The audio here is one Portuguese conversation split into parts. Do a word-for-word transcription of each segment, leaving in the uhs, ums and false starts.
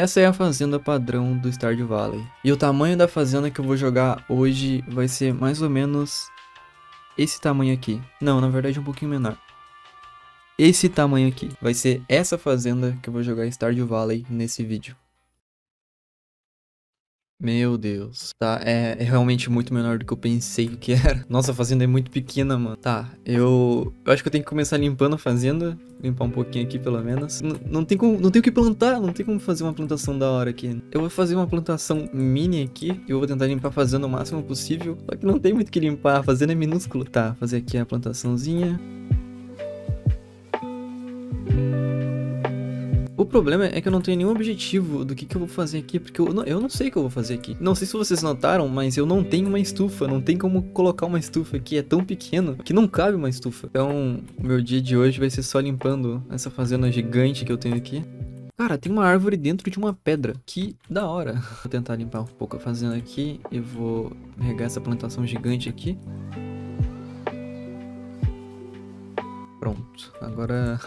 Essa é a fazenda padrão do Stardew Valley. E o tamanho da fazenda que eu vou jogar hoje vai ser mais ou menos esse tamanho aqui. Não, na verdade é um pouquinho menor. Esse tamanho aqui. Vai ser essa fazenda que eu vou jogar Stardew Valley nesse vídeo. Meu Deus. Tá, é, é realmente muito menor do que eu pensei que era. Nossa, a fazenda é muito pequena, mano. Tá, eu, eu acho que eu tenho que começar limpando a fazenda. Limpar um pouquinho aqui, pelo menos. N não tem como, não tem o que plantar. Não tem como fazer uma plantação da hora aqui. Eu vou fazer uma plantação mini aqui. E eu vou tentar limpar a fazenda o máximo possível. Só que não tem muito o que limpar. A fazenda é minúscula. Tá, fazer aqui a plantaçãozinha. O problema é que eu não tenho nenhum objetivo do que, que eu vou fazer aqui, porque eu não, eu não sei o que eu vou fazer aqui. Não sei se vocês notaram, mas eu não tenho uma estufa, não tem como colocar uma estufa aqui, é tão pequeno que não cabe uma estufa. Então, o meu dia de hoje vai ser só limpando essa fazenda gigante que eu tenho aqui. Cara, tem uma árvore dentro de uma pedra, que da hora. Vou tentar limpar um pouco a fazenda aqui, eu vou regar essa plantação gigante aqui. Pronto, agora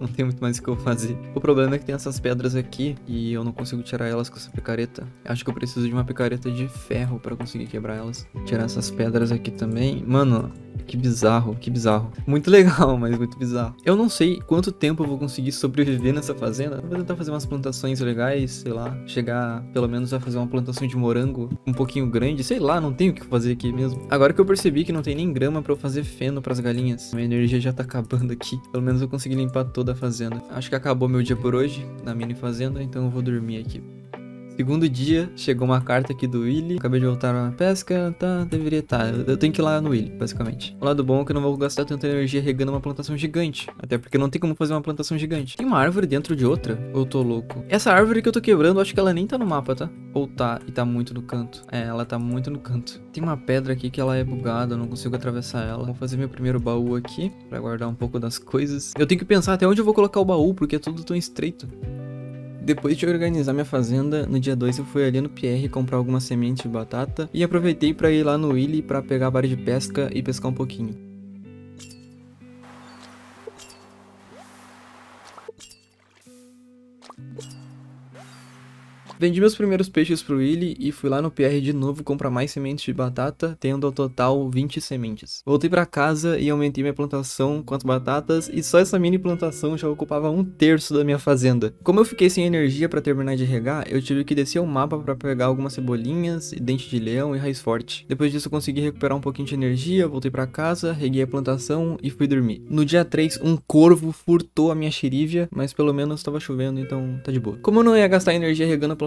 não tem muito mais o que eu fazer. O problema é que tem essas pedras aqui e eu não consigo tirar elas com essa picareta. Acho que eu preciso de uma picareta de ferro pra conseguir quebrar elas. Tirar essas pedras aqui também. Mano, que bizarro, que bizarro. Muito legal, mas muito bizarro. Eu não sei quanto tempo eu vou conseguir sobreviver nessa fazenda. Eu vou tentar fazer umas plantações legais, sei lá. Chegar pelo menos a fazer uma plantação de morango um pouquinho grande. Sei lá, não tenho o que fazer aqui mesmo. Agora que eu percebi que não tem nem grama pra eu fazer feno pras galinhas. Minha energia já tá acabando aqui. Pelo menos eu consegui limpar toda a fazenda. Acho que acabou meu dia por hoje na mini fazenda, então eu vou dormir aqui. Segundo dia, chegou uma carta aqui do Willy. Acabei de voltar à pesca, tá, deveria estar. Eu tenho que ir lá no Willy, basicamente. O lado bom é que eu não vou gastar tanta energia regando uma plantação gigante. Até porque não tem como fazer uma plantação gigante. Tem uma árvore dentro de outra? Ou eu tô louco? Essa árvore que eu tô quebrando, acho que ela nem tá no mapa, tá? Ou tá, e tá muito no canto. É, ela tá muito no canto. Tem uma pedra aqui que ela é bugada, eu não consigo atravessar ela. Vou fazer meu primeiro baú aqui, pra guardar um pouco das coisas. Eu tenho que pensar até onde eu vou colocar o baú, porque é tudo tão estreito. Depois de organizar minha fazenda, no dia dois eu fui ali no Pierre comprar algumas sementes de batata e aproveitei para ir lá no Willy para pegar a vara de pesca e pescar um pouquinho. Vendi meus primeiros peixes pro Willy e fui lá no P R de novo comprar mais sementes de batata, tendo ao total vinte sementes. Voltei pra casa e aumentei minha plantação com as batatas e só essa mini plantação já ocupava um terço da minha fazenda. Como eu fiquei sem energia pra terminar de regar, eu tive que descer o mapa pra pegar algumas cebolinhas, dente de leão e raiz forte. Depois disso eu consegui recuperar um pouquinho de energia, voltei pra casa, reguei a plantação e fui dormir. No dia três um corvo furtou a minha xerívia, mas pelo menos tava chovendo, então tá de boa. Como eu não ia gastar energia regando a plantação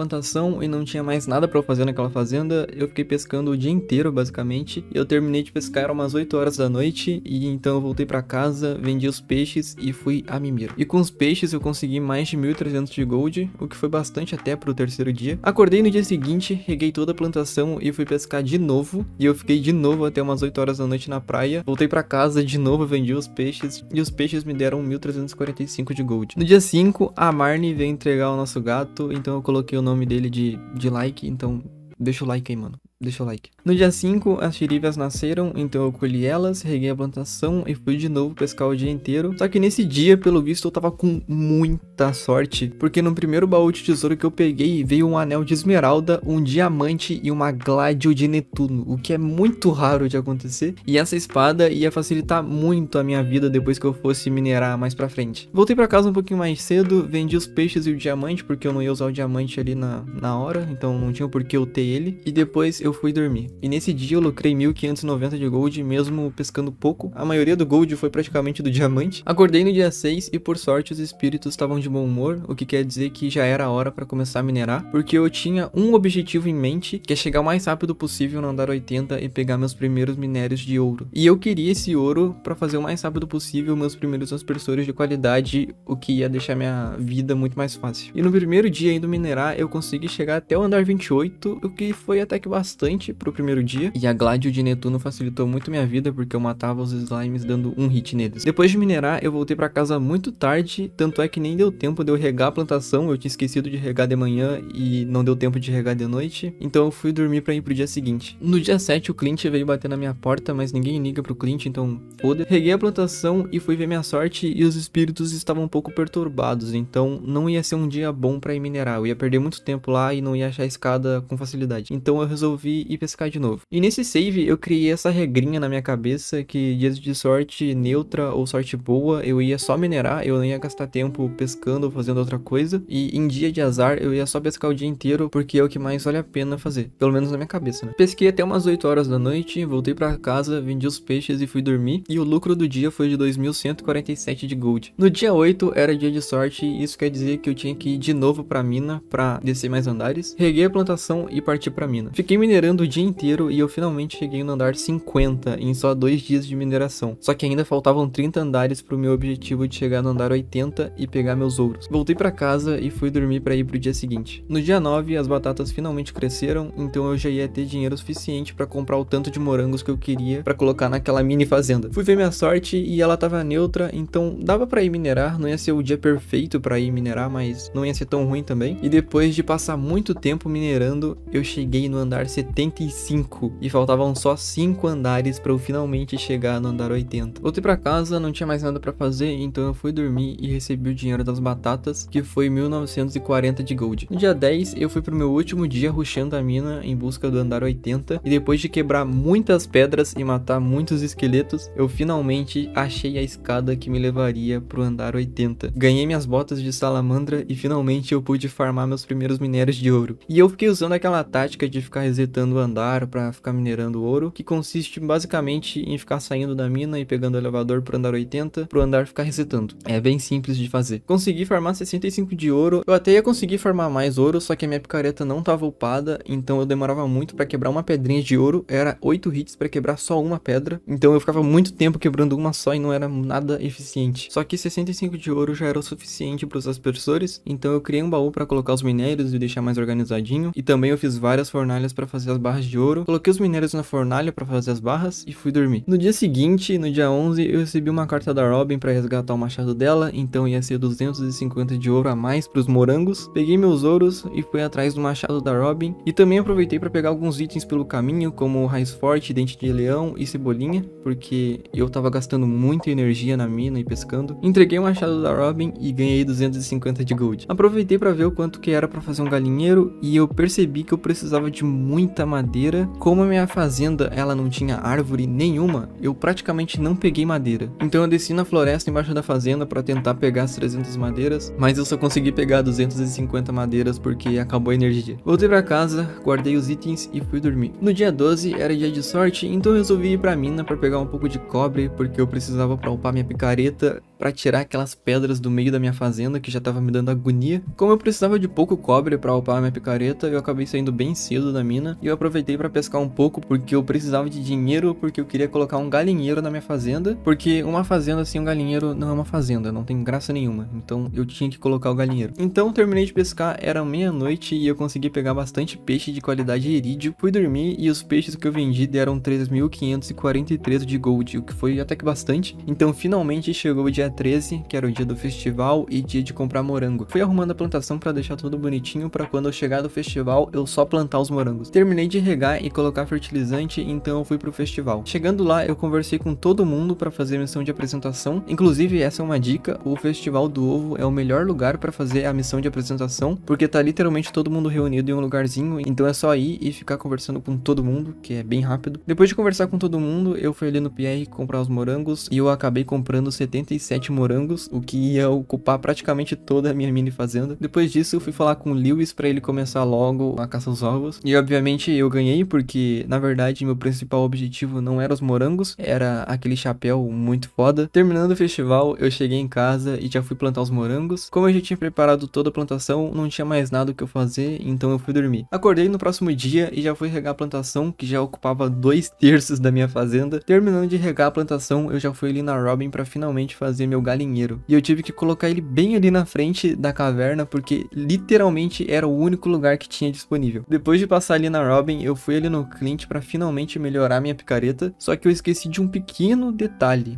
e não tinha mais nada pra eu fazer naquela fazenda, eu fiquei pescando o dia inteiro basicamente, e eu terminei de pescar umas oito horas da noite, e então eu voltei pra casa, vendi os peixes e fui a mimir. E com os peixes eu consegui mais de mil e trezentos de gold, o que foi bastante até pro terceiro dia. Acordei no dia seguinte, reguei toda a plantação e fui pescar de novo, e eu fiquei de novo até umas oito horas da noite na praia, voltei pra casa de novo, vendi os peixes, e os peixes me deram mil trezentos e quarenta e cinco de gold. No dia cinco, a Marnie veio entregar o nosso gato, então eu coloquei o nome nome dele de, de like, então deixa o like aí, mano. Deixa o like. No dia cinco, as xerívias nasceram, então eu colhi elas, reguei a plantação e fui de novo pescar o dia inteiro. Só que nesse dia, pelo visto, eu tava com muita sorte, porque no primeiro baú de tesouro que eu peguei, veio um anel de esmeralda, um diamante e uma gládio de Netuno, o que é muito raro de acontecer. E essa espada ia facilitar muito a minha vida depois que eu fosse minerar mais pra frente. Voltei pra casa um pouquinho mais cedo, vendi os peixes e o diamante, porque eu não ia usar o diamante ali na, na hora, então não tinha por que eu ter ele. E depois eu Eu fui dormir. E nesse dia eu lucrei mil quinhentos e noventa de gold, mesmo pescando pouco. A maioria do gold foi praticamente do diamante. Acordei no dia seis e por sorte os espíritos estavam de bom humor, o que quer dizer que já era a hora pra começar a minerar, porque eu tinha um objetivo em mente, que é chegar o mais rápido possível no andar oitenta e pegar meus primeiros minérios de ouro. E eu queria esse ouro pra fazer o mais rápido possível meus primeiros aspersores de qualidade, o que ia deixar minha vida muito mais fácil. E no primeiro dia indo minerar, eu consegui chegar até o andar vinte e oito, o que foi até que bastante bastante pro primeiro dia. E a Gladio de Netuno facilitou muito minha vida, porque eu matava os slimes dando um hit neles. Depois de minerar, eu voltei pra casa muito tarde, tanto é que nem deu tempo de eu regar a plantação. Eu tinha esquecido de regar de manhã e não deu tempo de regar de noite, então eu fui dormir pra ir pro dia seguinte. No dia sete, o Clint veio bater na minha porta, mas ninguém liga pro Clint, então foda. Reguei a plantação e fui ver minha sorte, e os espíritos estavam um pouco perturbados, então não ia ser um dia bom pra ir minerar. Eu ia perder muito tempo lá e não ia achar a escada com facilidade, então eu resolvi ir pescar de novo. E nesse save eu criei essa regrinha na minha cabeça que dias de sorte neutra ou sorte boa eu ia só minerar, eu não ia gastar tempo pescando ou fazendo outra coisa, e em dia de azar eu ia só pescar o dia inteiro, porque é o que mais vale a pena fazer, pelo menos na minha cabeça, né? Pesquei até umas oito horas da noite, voltei pra casa, vendi os peixes e fui dormir, e o lucro do dia foi de dois mil cento e quarenta e sete de gold. No dia oito era dia de sorte, e isso quer dizer que eu tinha que ir de novo pra mina pra descer mais andares. Reguei a plantação e parti pra mina. Fiquei minerando o dia inteiro e eu finalmente cheguei no andar cinquenta em só dois dias de mineração. Só que ainda faltavam trinta andares pro meu objetivo de chegar no andar oitenta e pegar meus ouros. Voltei pra casa e fui dormir pra ir pro dia seguinte. No dia nove as batatas finalmente cresceram, então eu já ia ter dinheiro suficiente pra comprar o tanto de morangos que eu queria pra colocar naquela mini fazenda. Fui ver minha sorte e ela tava neutra, então dava pra ir minerar, não ia ser o dia perfeito pra ir minerar, mas não ia ser tão ruim também. E depois de passar muito tempo minerando, eu cheguei no andar setenta e cinco e faltavam só cinco andares pra eu finalmente chegar no andar oitenta. Voltei pra casa, não tinha mais nada pra fazer, então eu fui dormir e recebi o dinheiro das batatas, que foi mil novecentos e quarenta de gold. No dia dez eu fui pro meu último dia rushando a mina em busca do andar oitenta, e depois de quebrar muitas pedras e matar muitos esqueletos, eu finalmente achei a escada que me levaria pro andar oitenta. Ganhei minhas botas de salamandra e finalmente eu pude farmar meus primeiros minérios de ouro. E eu fiquei usando aquela tática de ficar resetando o andar pra ficar minerando ouro, que consiste basicamente em ficar saindo da mina e pegando o elevador pro andar oitenta, pro andar ficar resetando. É bem simples de fazer. Consegui farmar sessenta e cinco de ouro. Eu até ia conseguir farmar mais ouro, só que a minha picareta não tava upada, então eu demorava muito pra quebrar uma pedrinha de ouro. Era oito hits pra quebrar só uma pedra, então eu ficava muito tempo quebrando uma só e não era nada eficiente. Só que sessenta e cinco de ouro já era o suficiente pros aspersores, então eu criei um baú pra colocar os minérios e deixar mais organizadinho, e também eu fiz várias fornalhas para fazer as barras de ouro, coloquei os minérios na fornalha para fazer as barras e fui dormir. No dia seguinte, no dia onze, eu recebi uma carta da Robin para resgatar o machado dela, então ia ser duzentos e cinquenta de ouro a mais para os morangos. Peguei meus ouros e fui atrás do machado da Robin, e também aproveitei para pegar alguns itens pelo caminho, como raiz forte, dente de leão e cebolinha, porque eu tava gastando muita energia na mina e pescando. Entreguei o machado da Robin e ganhei duzentos e cinquenta de gold. Aproveitei para ver o quanto que era para fazer um galinheiro, e eu percebi que eu precisava de muita madeira. Como a minha fazenda ela não tinha árvore nenhuma, eu praticamente não peguei madeira, então eu desci na floresta embaixo da fazenda para tentar pegar as trezentas madeiras, mas eu só consegui pegar duzentas e cinquenta madeiras porque acabou a energia. Voltei para casa, guardei os itens e fui dormir. No dia doze era dia de sorte, então eu resolvi ir para mina para pegar um pouco de cobre, porque eu precisava para upar minha picareta, para tirar aquelas pedras do meio da minha fazenda que já tava me dando agonia. Como eu precisava de pouco cobre para upar minha picareta, eu acabei saindo bem cedo da mina, e eu aproveitei para pescar um pouco, porque eu precisava de dinheiro, porque eu queria colocar um galinheiro na minha fazenda, porque uma fazenda sem um galinheiro não é uma fazenda, não tem graça nenhuma, então eu tinha que colocar o galinheiro. Então eu terminei de pescar, era meia-noite, e eu consegui pegar bastante peixe de qualidade irídio. Fui dormir e os peixes que eu vendi deram três mil quinhentos e quarenta e três de gold, o que foi até que bastante. Então finalmente chegou o dia treze, que era o dia do festival e dia de comprar morango. Fui arrumando a plantação para deixar tudo bonitinho, para quando eu chegar do festival eu só plantar os morangos. Terminei de regar e colocar fertilizante, então eu fui pro festival. Chegando lá, eu conversei com todo mundo para fazer a missão de apresentação. Inclusive, essa é uma dica, o Festival do Ovo é o melhor lugar para fazer a missão de apresentação, porque tá literalmente todo mundo reunido em um lugarzinho, então é só ir e ficar conversando com todo mundo, que é bem rápido. Depois de conversar com todo mundo, eu fui ali no Pierre comprar os morangos, e eu acabei comprando setenta e sete morangos, o que ia ocupar praticamente toda a minha mini fazenda. Depois disso, eu fui falar com o Lewis para ele começar logo a caça aos ovos, e obviamente eu ganhei, porque na verdade meu principal objetivo não era os morangos, era aquele chapéu muito foda. Terminando o festival, eu cheguei em casa e já fui plantar os morangos. Como eu já tinha preparado toda a plantação, não tinha mais nada o que eu fazer, então eu fui dormir. Acordei no próximo dia e já fui regar a plantação, que já ocupava dois terços da minha fazenda. Terminando de regar a plantação, eu já fui ali na Robin para finalmente fazer meu galinheiro, e eu tive que colocar ele bem ali na frente da caverna, porque literalmente era o único lugar que tinha disponível. Depois de passar ali na Robin, eu fui ali no Clint para finalmente melhorar minha picareta, só que eu esqueci de um pequeno detalhe.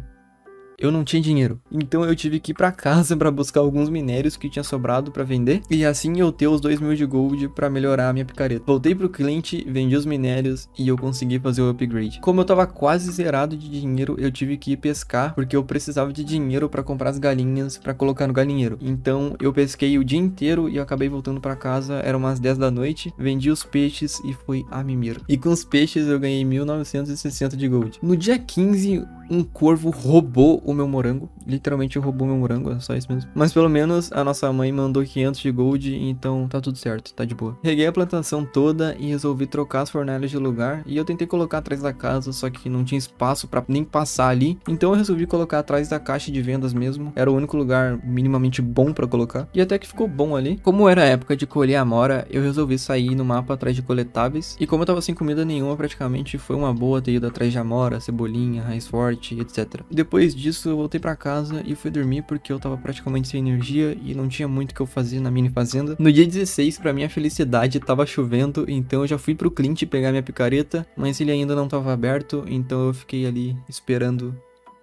Eu não tinha dinheiro, então eu tive que ir pra casa pra buscar alguns minérios que tinha sobrado pra vender, e assim eu ter os dois mil de gold pra melhorar a minha picareta. Voltei pro cliente, vendi os minérios e eu consegui fazer o upgrade. Como eu tava quase zerado de dinheiro, eu tive que ir pescar, porque eu precisava de dinheiro pra comprar as galinhas pra colocar no galinheiro. Então eu pesquei o dia inteiro e eu acabei voltando pra casa, era umas dez da noite, vendi os peixes e fui a mimir. E com os peixes eu ganhei mil novecentos e sessenta de gold. No dia quinze, um corvo roubou o meu morango, literalmente roubou meu morango, é só isso mesmo. Mas pelo menos a nossa mãe mandou quinhentos de gold, então tá tudo certo, tá de boa. Reguei a plantação toda e resolvi trocar as fornalhas de lugar, e eu tentei colocar atrás da casa, só que não tinha espaço pra nem passar ali, então eu resolvi colocar atrás da caixa de vendas mesmo, era o único lugar minimamente bom pra colocar, e até que ficou bom ali. Como era a época de colher amora, eu resolvi sair no mapa atrás de coletáveis, e como eu tava sem comida nenhuma praticamente, foi uma boa ter ido atrás de amora, cebolinha, raiz forte, etcétera. Depois disso eu voltei pra casa e fui dormir porque eu tava praticamente sem energia e não tinha muito que eu fazer na mini fazenda. No dia dezesseis, pra minha felicidade, tava chovendo, então eu já fui pro Clint pegar minha picareta, mas ele ainda não tava aberto, então eu fiquei ali esperando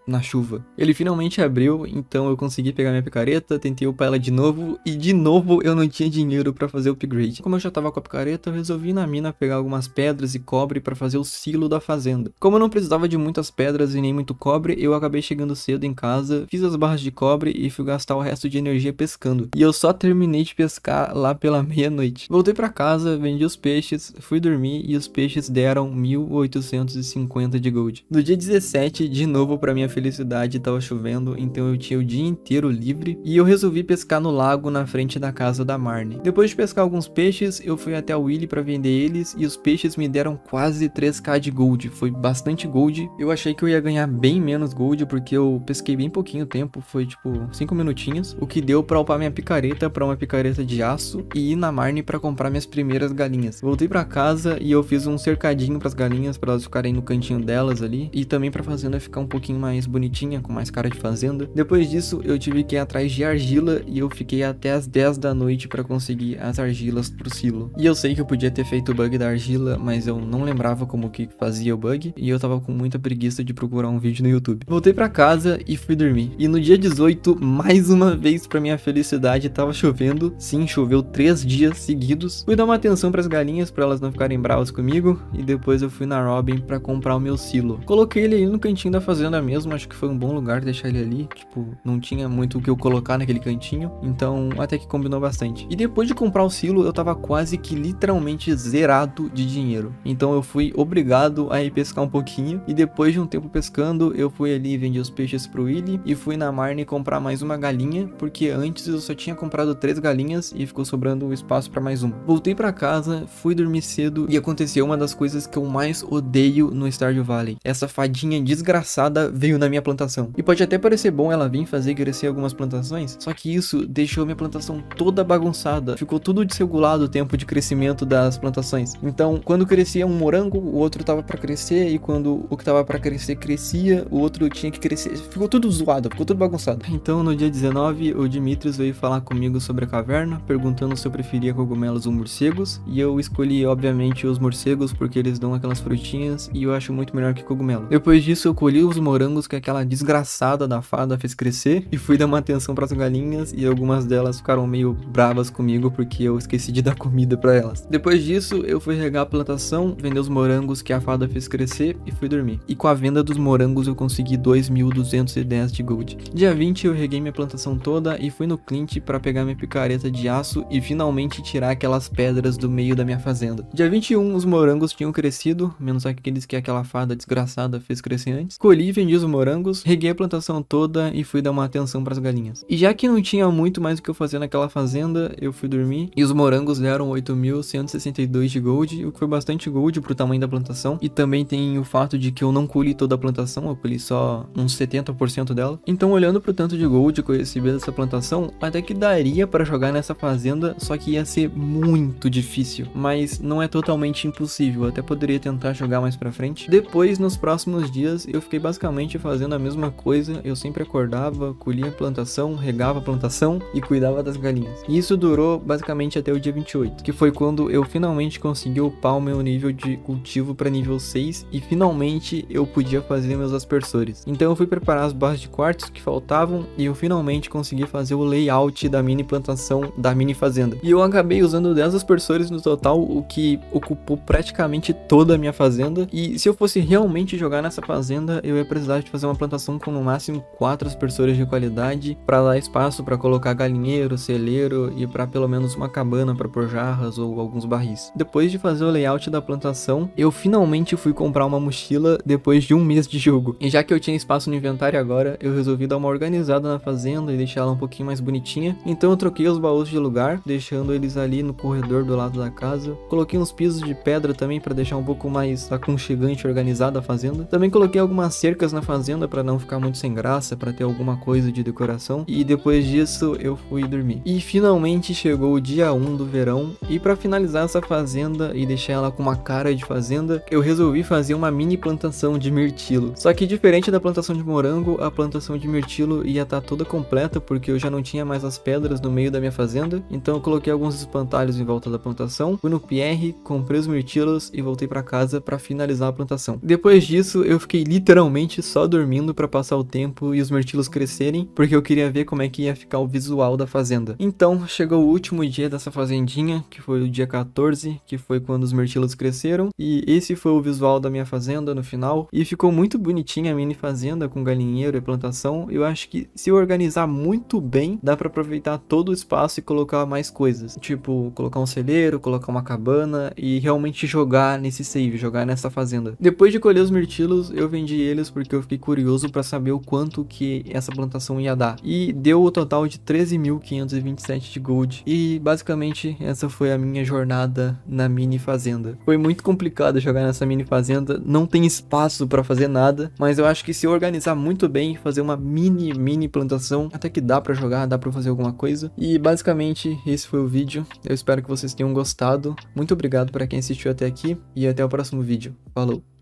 na chuva. Ele finalmente abriu, então eu consegui pegar minha picareta, tentei upar ela de novo, e de novo eu não tinha dinheiro pra fazer o upgrade. Como eu já tava com a picareta, eu resolvi ir na mina pegar algumas pedras e cobre pra fazer o silo da fazenda. Como eu não precisava de muitas pedras e nem muito cobre, eu acabei chegando cedo em casa, fiz as barras de cobre e fui gastar o resto de energia pescando. E eu só terminei de pescar lá pela meia-noite. Voltei pra casa, vendi os peixes, fui dormir e os peixes deram mil oitocentos e cinquenta de gold. No dia dezessete, de novo pra minha felicidade, tava chovendo, então eu tinha o dia inteiro livre, e eu resolvi pescar no lago na frente da casa da Marnie. Depois de pescar alguns peixes, eu fui até o Willy pra vender eles, e os peixes me deram quase três mil de gold, foi bastante gold. Eu achei que eu ia ganhar bem menos gold, porque eu pesquei bem pouquinho tempo, foi tipo cinco minutinhos, o que deu pra upar minha picareta pra uma picareta de aço, e ir na Marnie pra comprar minhas primeiras galinhas. Voltei pra casa, e eu fiz um cercadinho pras galinhas, pra elas ficarem no cantinho delas ali, e também pra fazenda ficar um pouquinho mais bonitinha, com mais cara de fazenda. Depois disso, eu tive que ir atrás de argila e eu fiquei até as dez da noite pra conseguir as argilas pro silo. E eu sei que eu podia ter feito o bug da argila, mas eu não lembrava como que fazia o bug e eu tava com muita preguiça de procurar um vídeo no YouTube. Voltei pra casa e fui dormir. E no dia dezoito, mais uma vez pra minha felicidade, tava chovendo. Sim, choveu três dias seguidos. Fui dar uma atenção pras galinhas pra elas não ficarem bravas comigo e depois eu fui na Robin pra comprar o meu silo. Coloquei ele ali no cantinho da fazenda mesmo, acho que foi um bom lugar deixar ele ali, tipo, não tinha muito o que eu colocar naquele cantinho, então até que combinou bastante. E depois de comprar o silo, eu tava quase que literalmente zerado de dinheiro, então eu fui obrigado a ir pescar um pouquinho, e depois de um tempo pescando, eu fui ali e vendi os peixes pro Willy, e fui na Marnie comprar mais uma galinha, porque antes eu só tinha comprado três galinhas, e ficou sobrando um espaço pra mais uma. Voltei pra casa, fui dormir cedo, e aconteceu uma das coisas que eu mais odeio no Stardew Valley. Essa fadinha desgraçada veio na minha plantação. E pode até parecer bom ela vir fazer crescer algumas plantações, só que isso deixou minha plantação toda bagunçada. Ficou tudo desregulado o tempo de crescimento das plantações. Então, quando crescia um morango, o outro tava pra crescer, e quando o que tava pra crescer crescia, o outro tinha que crescer. Ficou tudo zoado, ficou tudo bagunçado. Então, no dia dezenove, o Dimitris veio falar comigo sobre a caverna, perguntando se eu preferia cogumelos ou morcegos, e eu escolhi, obviamente, os morcegos, porque eles dão aquelas frutinhas, e eu acho muito melhor que cogumelo. Depois disso, eu colhi os morangos que aquela desgraçada da fada fez crescer e fui dar uma atenção para as galinhas e algumas delas ficaram meio bravas comigo porque eu esqueci de dar comida para elas. Depois disso, eu fui regar a plantação, vender os morangos que a fada fez crescer e fui dormir. E com a venda dos morangos eu consegui dois mil duzentos e dez de gold. Dia vinte eu reguei minha plantação toda e fui no Clint para pegar minha picareta de aço e finalmente tirar aquelas pedras do meio da minha fazenda. Dia vinte e um os morangos tinham crescido, menos aqueles que aquela fada desgraçada fez crescer antes. Colhi e vendi os morangos, reguei a plantação toda e fui dar uma atenção para as galinhas. E já que não tinha muito mais o que eu fazer naquela fazenda, eu fui dormir e os morangos deram oito mil cento e sessenta e dois de gold, o que foi bastante gold pro tamanho da plantação. E também tem o fato de que eu não colhi toda a plantação, eu colhi só uns setenta por cento dela. Então olhando pro tanto de gold que eu recebi dessa plantação, até que daria para jogar nessa fazenda, só que ia ser muito difícil, mas não é totalmente impossível, eu até poderia tentar jogar mais pra frente. Depois, nos próximos dias, eu fiquei basicamente fazendo fazendo a mesma coisa. Eu sempre acordava, colhia a plantação, regava a plantação e cuidava das galinhas. E isso durou basicamente até o dia vinte e oito, que foi quando eu finalmente consegui upar o meu nível de cultivo para nível seis e finalmente eu podia fazer meus aspersores. Então eu fui preparar as barras de quartzo que faltavam e eu finalmente consegui fazer o layout da mini plantação, da mini fazenda. E eu acabei usando dez aspersores no total, o que ocupou praticamente toda a minha fazenda. E se eu fosse realmente jogar nessa fazenda, eu ia precisar de fazer uma plantação com no máximo quatro aspersores de qualidade para dar espaço para colocar galinheiro, celeiro e para pelo menos uma cabana para pôr jarras ou alguns barris. Depois de fazer o layout da plantação, eu finalmente fui comprar uma mochila depois de um mês de jogo. E já que eu tinha espaço no inventário agora, eu resolvi dar uma organizada na fazenda e deixar ela um pouquinho mais bonitinha. Então eu troquei os baús de lugar, deixando eles ali no corredor do lado da casa. Coloquei uns pisos de pedra também para deixar um pouco mais aconchegante e organizada a fazenda. Também coloquei algumas cercas na fazenda para não ficar muito sem graça, para ter alguma coisa de decoração. E depois disso eu fui dormir. E finalmente chegou o dia um do verão. E para finalizar essa fazenda e deixar ela com uma cara de fazenda, eu resolvi fazer uma mini plantação de mirtilo. Só que diferente da plantação de morango, a plantação de mirtilo ia estar toda completa porque eu já não tinha mais as pedras no meio da minha fazenda. Então eu coloquei alguns espantalhos em volta da plantação, fui no Pierre, comprei os mirtilos e voltei para casa para finalizar a plantação. Depois disso eu fiquei literalmente só dormindo para passar o tempo e os mirtilos crescerem, porque eu queria ver como é que ia ficar o visual da fazenda. Então chegou o último dia dessa fazendinha, que foi o dia quatorze, que foi quando os mirtilos cresceram, e esse foi o visual da minha fazenda no final. E ficou muito bonitinha a mini fazenda com galinheiro e plantação. Eu acho que se eu organizar muito bem, dá para aproveitar todo o espaço e colocar mais coisas, tipo colocar um celeiro, colocar uma cabana e realmente jogar nesse save, jogar nessa fazenda. Depois de colher os mirtilos, eu vendi eles porque eu fiquei curioso para saber o quanto que essa plantação ia dar, e deu o total de treze mil quinhentos e vinte e sete de gold. E basicamente essa foi a minha jornada na mini fazenda. Foi muito complicado jogar nessa mini fazenda, não tem espaço para fazer nada, mas eu acho que se organizar muito bem, fazer uma mini mini plantação, até que dá para jogar, dá para fazer alguma coisa. E basicamente esse foi o vídeo, eu espero que vocês tenham gostado. Muito obrigado para quem assistiu até aqui e até o próximo vídeo. Falou!